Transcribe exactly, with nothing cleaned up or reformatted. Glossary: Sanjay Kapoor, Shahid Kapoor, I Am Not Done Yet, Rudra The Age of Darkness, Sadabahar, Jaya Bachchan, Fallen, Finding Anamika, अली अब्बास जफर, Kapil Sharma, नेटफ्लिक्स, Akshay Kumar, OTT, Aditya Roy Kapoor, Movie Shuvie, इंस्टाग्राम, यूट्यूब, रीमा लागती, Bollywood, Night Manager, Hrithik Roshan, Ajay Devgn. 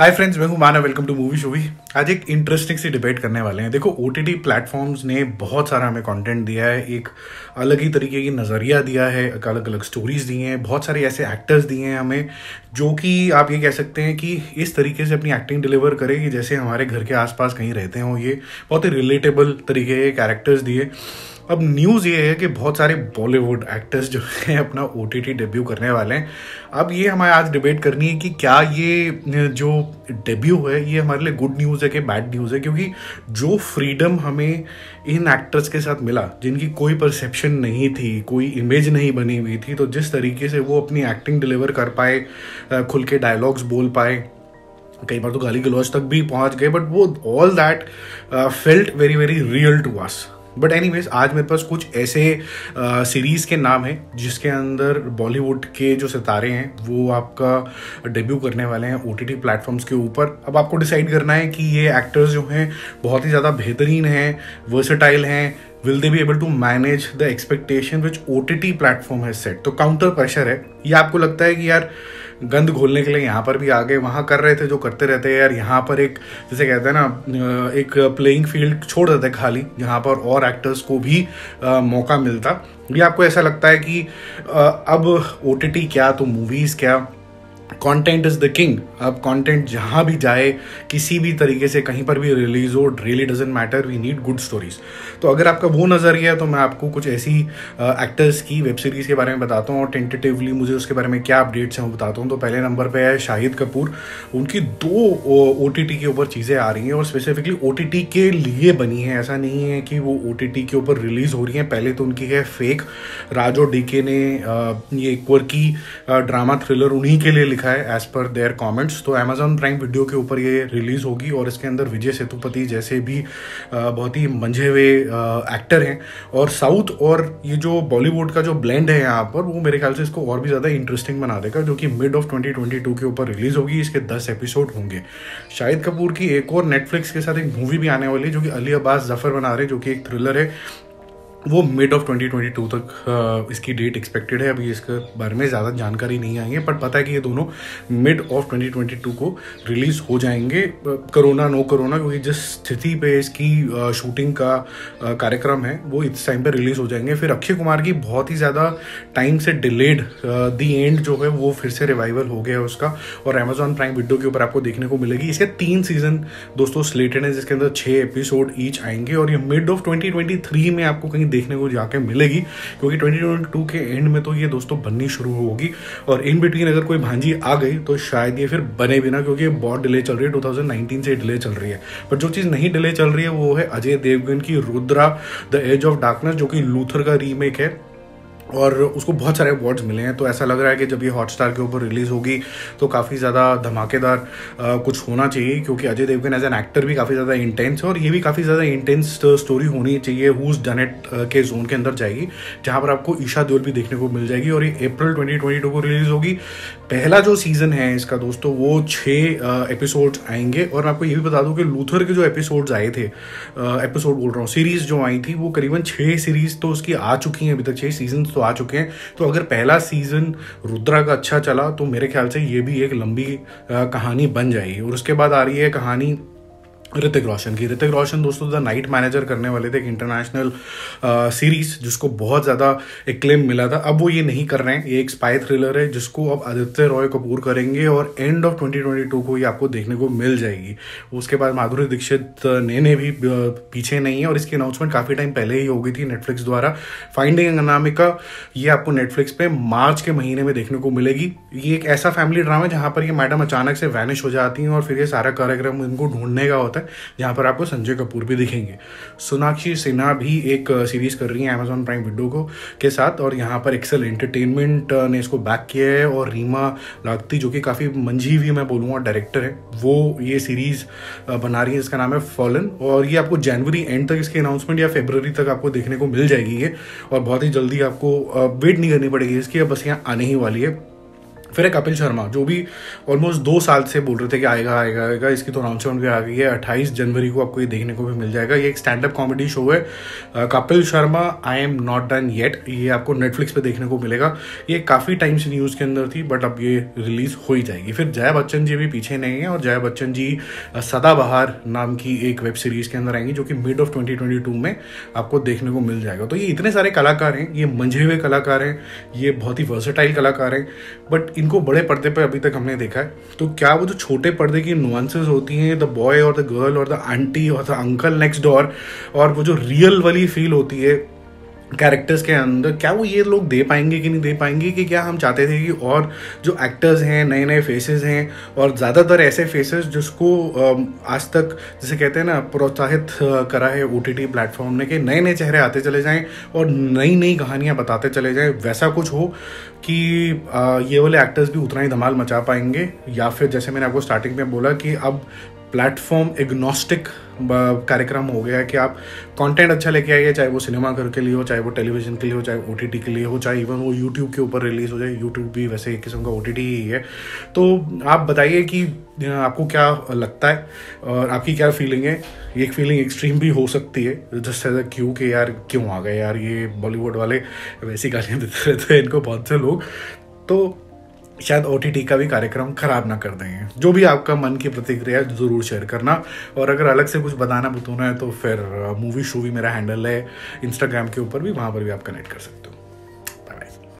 हाय friends, मैं हूं Manav, welcome to movie शूवी। आज एक इंटरेस्टिंग सी डिबेट करने वाले हैं। देखो, ओटीटी प्लेटफॉर्म्स ने बहुत सारा हमें कंटेंट दिया है, एक अलग ही तरीके की नज़रिया दिया है, अलग अलग स्टोरीज दी हैं, बहुत सारे ऐसे एक्टर्स दिए हैं हमें जो कि आप ये कह सकते हैं कि इस तरीके से अपनी एक्टिंग डिलीवर करें कि जैसे हमारे घर के आसपास कहीं रहते हों। ये बहुत ही रिलेटेबल तरीके के कैरेक्टर्स दिए। अब न्यूज़ ये है कि बहुत सारे बॉलीवुड एक्टर्स जो हैं अपना ओटीटी डेब्यू करने वाले हैं। अब ये हमारे आज डिबेट करनी है कि क्या ये जो डेब्यू है ये हमारे लिए गुड न्यूज़ है कि बैड न्यूज़ है, क्योंकि जो फ्रीडम हमें इन एक्टर्स के साथ मिला जिनकी कोई परसेप्शन नहीं थी, कोई इमेज नहीं बनी हुई थी, तो जिस तरीके से वो अपनी एक्टिंग डिलीवर कर पाए, खुल के डायलॉग्स बोल पाए, कई बार तो गाली गलौज तक भी पहुँच गए, बट वो all that felt very very real to us. But anyways, आज मेरे पास कुछ ऐसे सीरीज़ के नाम हैं जिसके अंदर बॉलीवुड के जो सितारे हैं वो आपका डेब्यू करने वाले हैं ओटीटी प्लेटफॉर्म्स के ऊपर। अब आपको डिसाइड करना है कि ये एक्टर्स जो हैं बहुत ही ज़्यादा बेहतरीन हैं, वर्सेटाइल हैं, will they be able to manage the expectation which OTT platform है सेट। तो काउंटर प्रेशर है। ये आपको लगता है कि यार गंद घोलने के लिए यहाँ पर भी आ गए, वहाँ कर रहे थे जो करते रहते हैं यार, यहाँ पर एक जैसे कहते हैं ना एक प्लेइंग फील्ड छोड़ देते हैं खाली, जहाँ पर और एक्टर्स को भी आ, मौका मिलता। ये आपको ऐसा लगता है कि आ, अब ओटीटी क्या तो मूवीज़ क्या, कंटेंट इज़ द किंग। अब कंटेंट जहाँ भी जाए, किसी भी तरीके से कहीं पर भी रिलीज हो, really doesn't matter, we need good stories. तो अगर आपका वो नज़रिया है तो मैं आपको कुछ ऐसी एक्टर्स uh, की वेब सीरीज़ के बारे में बताता हूँ और टेंटेटिवली मुझे उसके बारे में क्या अपडेट्स हैं वो बताता हूँ। तो पहले नंबर पे है शाहिद कपूर। उनकी दो ओ टी टी के ऊपर चीज़ें आ रही हैं और स्पेसिफिकली ओ टी टी के लिए बनी है, ऐसा नहीं है कि वो ओ टी टी के ऊपर रिलीज़ हो रही हैं। पहले तो उनकी है फेक राज, और डी के ने uh, ये क्वर्की ड्रामा uh, थ्रिलर उन्हीं के लिए लिखा है एज पर देयर कॉमेंट्स। तो अमेजॉन प्राइम वीडियो के ऊपर ये रिलीज होगी और इसके अंदर विजय सेतुपति जैसे भी बहुत ही मंझे हुए एक्टर हैं, और साउथ और ये जो बॉलीवुड का जो ब्लेंड है यहाँ पर, वो मेरे ख्याल से इसको और भी ज़्यादा इंटरेस्टिंग बना देगा, जो कि mid of twenty twenty two के ऊपर रिलीज होगी। इसके दस एपिसोड होंगे। शाहिद कपूर की एक और नेटफ्लिक्स के साथ एक मूवी भी आने वाली है जो कि अली अब्बास जफर बना रहे, जो कि एक थ्रिलर है, वो mid of twenty twenty two तक इसकी डेट एक्सपेक्टेड है। अभी इसके बारे में ज़्यादा जानकारी नहीं आई है, पर पता है कि ये दोनों mid of twenty twenty two को रिलीज़ हो जाएंगे, कोरोना नो कोरोना, क्योंकि जिस स्थिति पे इसकी शूटिंग का कार्यक्रम है वो इस टाइम पे रिलीज़ हो जाएंगे। फिर अक्षय कुमार की बहुत ही ज़्यादा टाइम से डिलेड दी एंड जो है वो फिर से रिवाइवल हो गया है उसका, और अमेजॉन प्राइम वीडियो के ऊपर आपको देखने को मिलेगी। इसके तीन सीजन दोस्तों स्लेटेड है जिसके अंदर छः एपिसोड ईच आएंगे, और ये mid of twenty twenty three में आपको कहीं देखने को जाके मिलेगी, क्योंकि ट्वेंटी ट्वेंटी टू के एंड में तो ये दोस्तों बननी शुरू होगी, और इन बिटवीन अगर कोई भांजी आ गई तो शायद ये फिर बने भी ना, क्योंकि बहुत डिले चल रही है, ट्वेंटी नाइनटीन से डिले चल रही है। पर जो चीज़ नहीं डिले चल रही है वो है अजय देवगन की Rudra the edge of darkness, जो कि लूथर का रीमेक है और उसको बहुत सारे अवार्ड्स मिले हैं। तो ऐसा लग रहा है कि जब ये हॉटस्टार के ऊपर रिलीज़ होगी तो काफ़ी ज़्यादा धमाकेदार कुछ होना चाहिए, क्योंकि Ajay Devgn as an actor भी काफ़ी ज़्यादा इंटेंस है, और ये भी काफ़ी ज़्यादा इंटेंस स्टोरी होनी चाहिए, हूज डन इट के जोन के अंदर जाएगी, जहाँ पर आपको ईशा देओल भी देखने को मिल जाएगी। और ये अप्रैल ट्वेंटी ट्वेंटी टू को रिलीज़ होगी। पहला जो सीज़न है इसका दोस्तों वो छः एपिसोड्स आएंगे, और मैं आपको ये भी बता दूँ कि लूथर के जो एपिसोड्स आए थे, एपिसोड बोल रहा हूँ, सीरीज़ जो आई थी वो करीबन छः सीरीज़ तो उसकी आ चुकी हैं अभी तक, छः सीजन तो आ चुके हैं। तो अगर पहला सीजन रुद्रा का अच्छा चला तो मेरे ख्याल से ये भी एक लंबी कहानी बन जाएगी। और उसके बाद आ रही है कहानी ऋतिक रोशन की। ऋतिक रोशन दोस्तों द नाइट मैनेजर करने वाले थे, एक इंटरनेशनल सीरीज़ जिसको बहुत ज़्यादा एक्लेम मिला था। अब वो ये नहीं कर रहे हैं। ये एक स्पाई थ्रिलर है जिसको अब आदित्य रॉय कपूर करेंगे, और end of twenty twenty two को ये आपको देखने को मिल जाएगी। उसके बाद माधुरी दीक्षित ने, ने भी पीछे नहीं है, और इसकी अनाउंसमेंट काफ़ी टाइम पहले ही हो गई थी नेटफ्लिक्स द्वारा। फाइंडिंग अनामिका ये आपको नेटफ्लिक्स पर मार्च के महीने में देखने को मिलेगी। ये एक ऐसा फैमिली ड्रामा है जहाँ पर ये मैडम अचानक से वैनिश हो जाती हैं, और फिर ये सारा कार्यक्रम इनको ढूंढने का होता है, जहां पर आपको संजय कपूर भी दिखेंगे। सोनाक्षी सिन्हा भी एक सीरीज कर रही है अमेजॉन प्राइम वीडियो को के साथ, और यहां पर एक्सेल एंटरटेनमेंट ने इसको बैक किया है, और रीमा लागती जो कि काफ़ी मंझीवी मैं बोलूँगा डायरेक्टर है, वो ये सीरीज बना रही है जिसका नाम है फॉलन, और ये आपको जनवरी एंड तक इसकी अनाउंसमेंट या फेब्रवरी तक आपको देखने को मिल जाएगी ये, और बहुत ही जल्दी आपको वेट नहीं करनी पड़ेगी इसकी, अब बस यहाँ आने ही वाली है। फिर है कपिल शर्मा, जो भी ऑलमोस्ट दो साल से बोल रहे थे कि आएगा आएगा आएगा, इसकी तो अनाउंसमेंट भी आ गई है। अट्ठाईस जनवरी को आपको ये देखने को भी मिल जाएगा। ये एक स्टैंड अप कॉमेडी शो है, आ, Kapil Sharma I am not done yet. ये आपको नेटफ्लिक्स पे देखने को मिलेगा। ये काफ़ी टाइम से न्यूज़ के अंदर थी, बट अब ये रिलीज़ हो ही जाएगी। फिर जया बच्चन जी भी पीछे नहीं है, और जया बच्चन जी सदाबहार नाम की एक वेब सीरीज़ के अंदर आएंगी, जो कि mid of twenty twenty two में आपको देखने को मिल जाएगा। तो ये इतने सारे कलाकार हैं, ये मंझे हुए कलाकार हैं, ये बहुत ही वर्सेटाइल कलाकार हैं, बट इनको बड़े पर्दे पे अभी तक हमने देखा है। तो क्या वो जो छोटे पर्दे की नुआंसेस होती हैं, द बॉय और द गर्ल और द आंटी और द अंकल नेक्स्ट डोर, और वो जो रियल वाली फील होती है कैरेक्टर्स के अंदर, क्या वो ये लोग दे पाएंगे कि नहीं दे पाएंगे? कि क्या हम चाहते थे कि और जो एक्टर्स हैं, नए नए फेसेस हैं, और ज़्यादातर ऐसे फेसेस जिसको आज तक जैसे कहते हैं ना प्रोत्साहित करा है ओटीटी प्लेटफॉर्म ने, कि नए नए चेहरे आते चले जाएं और नई नई कहानियां बताते चले जाएं, वैसा कुछ हो कि ये वाले एक्टर्स भी उतना ही धमाल मचा पाएंगे। या फिर जैसे मैंने आपको स्टार्टिंग में बोला कि अब प्लेटफॉर्म एग्नोस्टिक कार्यक्रम हो गया है, कि आप कंटेंट अच्छा लेके आइए, चाहे वो सिनेमा घर के लिए हो, चाहे वो टेलीविजन के लिए हो, चाहे ओटीटी के लिए हो, चाहे इवन वो यूट्यूब के ऊपर रिलीज़ हो जाए। यूट्यूब भी वैसे एक किस्म का ओटीटी ही है। तो आप बताइए कि आपको क्या लगता है और आपकी क्या फीलिंग है। ये फीलिंग एक्सट्रीम भी हो सकती है, जस्ट एज अ क्यू कि यार क्यों आ गए यार ये बॉलीवुड वाले, वैसी गालियाँ देते रहते हैं इनको बहुत से लोग। तो शायद ओटीटी का भी कार्यक्रम ख़राब ना कर देंगे। जो भी आपका मन की प्रतिक्रिया ज़रूर शेयर करना, और अगर अलग से कुछ बताना बताना है तो फिर मूवी शूवी मेरा हैंडल है इंस्टाग्राम के ऊपर भी, वहाँ पर भी आप कनेक्ट कर सकते हो।